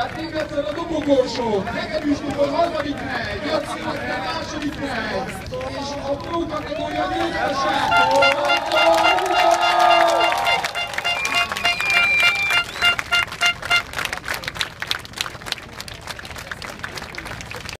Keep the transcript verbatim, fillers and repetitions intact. Tehát végletlen a dobogorsó, megerűsdugol harmadik hely, Jaci Magdán második hely, és a prókategória négyes hely.